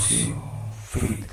Sufrid.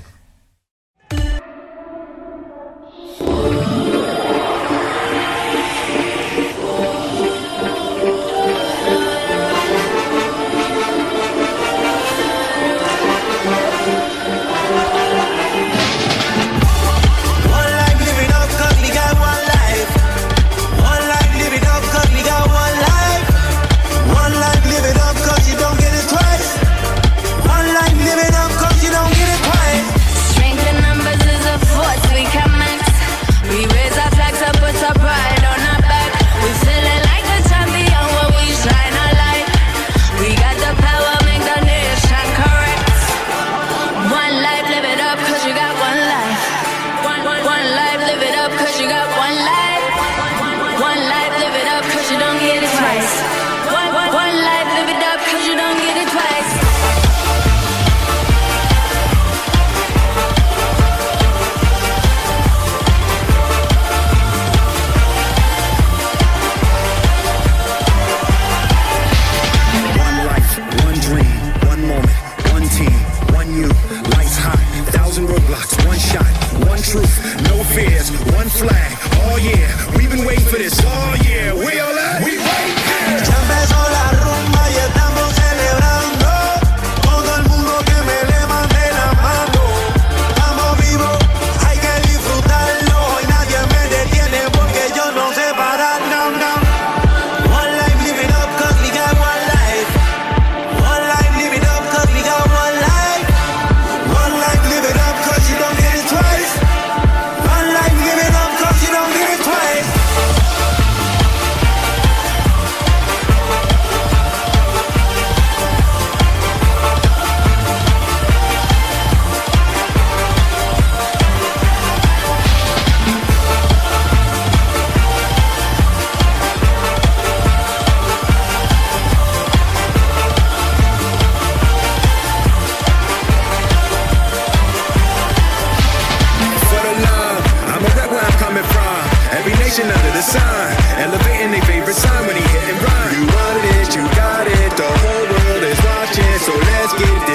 Let's get it.